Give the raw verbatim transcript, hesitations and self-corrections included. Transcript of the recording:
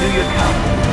do your count.